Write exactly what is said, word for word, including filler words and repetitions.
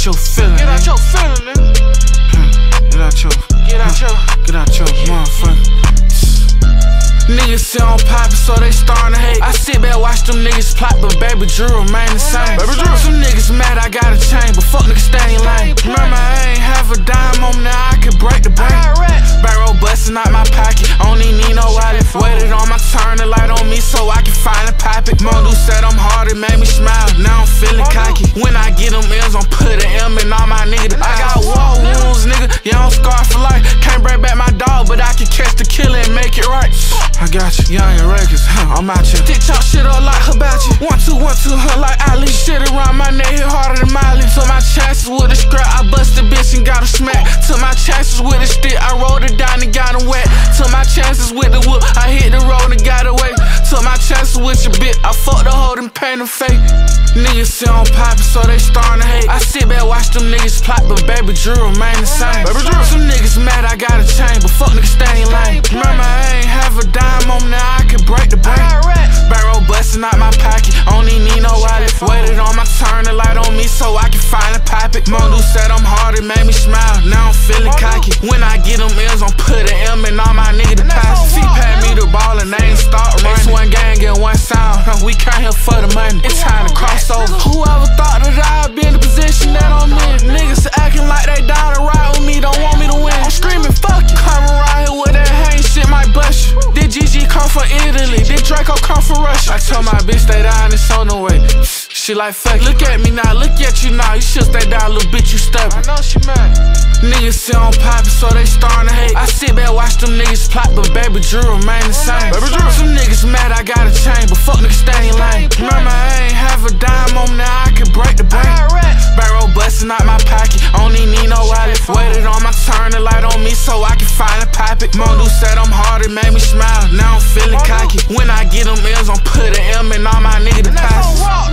out your feelin'. Get out your feelin', nigga. Get out your, get out your, get out your motherfucker. Niggas sit on poppin', so they startin' to hate. I sit back, watch them niggas plot, but baby Drew remain the same. Baby Drew. Some niggas mad, I got a chain, but fuck niggas stay in lane. Remember, I ain't have a dime on me, now I could break the bank. Barrel bustin' out my pocket, only need no wallet. Waited on my turn, the light on me, so I can finally pop it. Mondo said I'm hard, it made me smile, now I'm feelin' cocky. When I get them M's, I'm puttin' M in all my niggas. I got war wounds, nigga, yeah, I'm scarred for life. Can't bring back my dog, but I can catch the killer and make it right. I got you, young and records, huh, I'm out here. Stick talk shit up like Hibachi. One, two, one, two, huh, like Ali. Shit around my neck hit harder than Miley. Took my chances with a scrap, I busted bitch and got a smack. Took my chances with a stick, I rolled it down and got him wet. Took my chances with the whoop, I hit the road and got away. Took my chances with your bitch, I fucked the hoe and paint her fake. Niggas sit on poppin', so they startin' to hate. I sit back, watch them niggas plot, but baby Drew remain the same. Baby Drew. Some niggas mad, I got a chain, but fuck niggas stay in lane. Remember, I ain't have a dime on me, now I could break the bank. Barrel bustin' out my pocket, only need no wallet. Waited on my turn, the light on me, so I can finally pop it. Mondo said I'm hard, it made me smile, now I'm feelin' cocky. When I get them M's, I'm puttin' M in all my niggas. She pat me the ball and they ain't start running. It's one gang and one sound, we came here for the money. It's time to cross over. Whoever thought that I'd be in the position that I'm in. Niggas actin' like they down to ride with me, don't want me to win. I'm screamin' fuck you. Come around here with that hang shit, might bust you. Did G G come from Italy? Did Draco come from Russia? I told my bitch stay down, it's on the way. She like fuck. Look at me now, look at you now. You should stay down, little bitch, you stubborn. I know she mad. Niggas sit on poppin', so they startin' to hate. I sit back, watch them niggas plot, but baby Drew remain the same. Baby Drew. Some niggas mad, I got a chain, but fuck niggas stay in lane. Remember, I ain't have a dime on me, now I could break the bank. Barrel bustin' out my pocket, only need no wallet. Waited on my turn, the light on me, so I can finally pop it. Mondo said I'm hard, it made me smile, now I'm feelin' cocky. When I get them M's, I'm puttin' M in all my niggas' pockets.